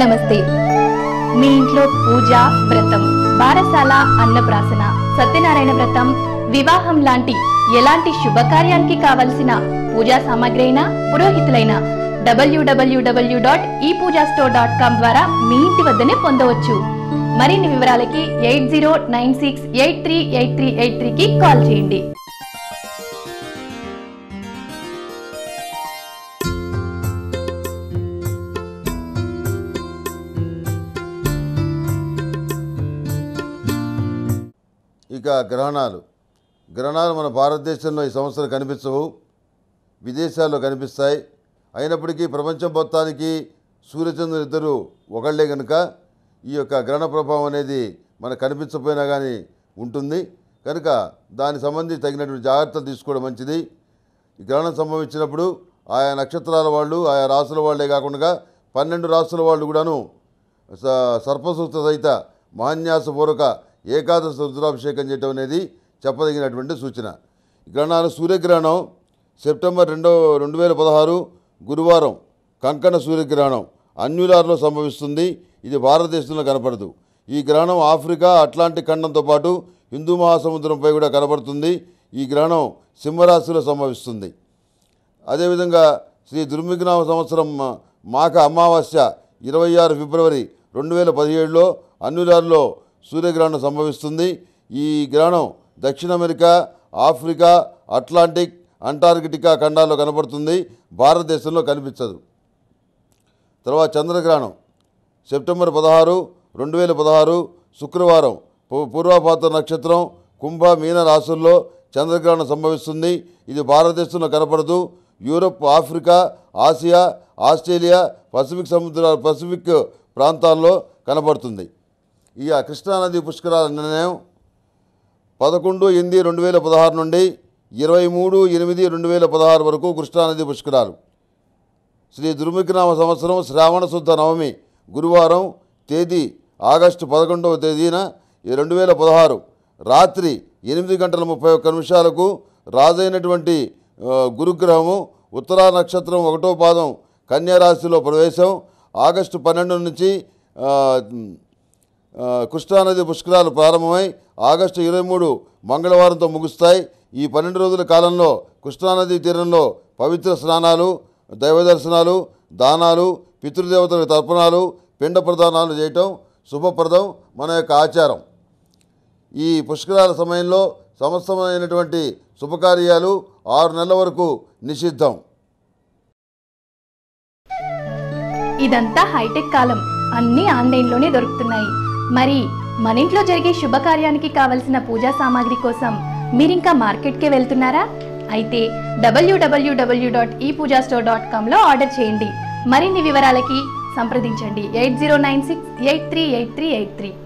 నమస్తే మీ ఇంట్లో పూజ వ్రతం బారసాల అన్నప్రాసన సత్యనారాయణ వ్రతం వివాహం లాంటి ఎలాంటి శుభకార్యానికి కావాల్సిన పూజా సామాగ్రిైనా పురోహితులైనా www.epujastore.com ద్వారా మీ ఇంటి వద్దనే పొందవచ్చు మరిన్ని వివరాలకి 8096838383 కి కాల్ చేయండి ఇక గ్రహణాలు మన భారతదేశంలో ఈ సంవత్సరం కనిపించవు విదేశాల్లో కనిపిస్తాయి అయినప్పటికీ ప్రపంచం మొత్తానికి సూర్యచంద్రులు ఇద్దరు ఒకళ్ళే కనుక ఈ యొక్క గ్రహణ ప్రభావం అనేది మనకు కనిపించకపోయినా కానీ ఉంటుంది కనుక దాని సంబంధించి తగినటువంటి జాగ్రత్తలు తీసుకోవడం మంచిది ఈ గ్రహణం సంభవించినప్పుడు ఆయా నక్షత్రాల వాళ్ళు ఆయా రాసుల వాళ్ళే కాకుండా 12 రాసుల వాళ్ళు కూడాను సర్పసూక్త సహిత మహాన్యాసపూర్వక ఏకాదశి రుద్రాభిషేకం చేయడం అనేది చెప్పదగినటువంటి సూచన గ్రహణాలు సూర్యగ్రహణం సెప్టెంబర్ 2, 2016 గురువారం కంకణ సూర్యగ్రహణం అన్యులార్లో సంభవిస్తుంది ఇది భారతదేశంలో కనపడదు ఈ గ్రహణం ఆఫ్రికా అట్లాంటిక్ ఖండంతో పాటు హిందూ మహాసముద్రంపై కూడా కనబడుతుంది ఈ గ్రహణం సింహరాశిలో సంభవిస్తుంది అదేవిధంగా శ్రీ దుర్ముఖి నామ సంవత్సరం మాఘ అమావాస్య 26 ఫిబ్రవరి 2017లో అన్యులార్లో సూర్యగ్రహణం సంభవిస్తుంది ఈ గ్రహణం దక్షిణ అమెరికా ఆఫ్రికా అట్లాంటిక్ అంటార్కిటికా ఖండాల్లో కనబడుతుంది భారతదేశంలో కనిపించదు తర్వాత చంద్రగ్రహణం సెప్టెంబర్ 16, 2016 శుక్రవారం పూర్వాభాద్ర నక్షత్రం కుంభ మీన రాశుల్లో చంద్రగ్రహణం సంభవిస్తుంది ఇది భారతదేశంలో కనపడదు Europe Africa Asia Australia Pacific ప్రాంతాల్లో కనబడుతుంది ఇక కృష్ణానది పుష్కరాల నిర్ణయం 11/8/2016 నుండి 23/8/2016 వరకు కృష్ణానది పుష్కరాలు శ్రీ దుర్ముఖి నామ సంవత్సరం శ్రావణ శుద్ధ నవమి గురువారం తేదీ ఆగస్టు 11వ తేదీన 2016 రాత్రి 8:31 రాజైనటువంటి గురుగ్రహము ఉత్తరా నక్షత్రం 1వ పాదం కన్యా రాశిలో ప్రవేశం ఆగస్టు 12 నుంచి కృష్ణానది పుష్కరాలు ప్రారంభమై ఆగస్టు 23 మంగళవారంతో ముగుస్తాయి ఈ 12 రోజుల కాలంలో కృష్ణానది తీరంలో పవిత్ర స్నానాలు దైవ దర్శనాలు దానాలు పితృదేవతల తర్పణాలు పిండ ప్రదానాలు చేయటం శుభప్రదం మన యొక్క ఆచారం ఈ పుష్కరాల సమయంలో సమస్తమైనటువంటి శుభకార్యాలు 6 నెలల వరకు నిషిద్ధం ఇదంతా హైటెక్ కాలం అన్ని ఆన్లైన్లోనే దొరుకుతున్నాయి మరి మన ఇంట్లో జరిగే శుభకార్యానికి కావాల్సిన పూజా సామాగ్రి కోసం మీరింకా మార్కెట్కే వెళ్తున్నారా అయితే www.epujastore.com లో ఆర్డర్ చేయండి మరిన్ని వివరాలకి సంప్రదించండి 8096838383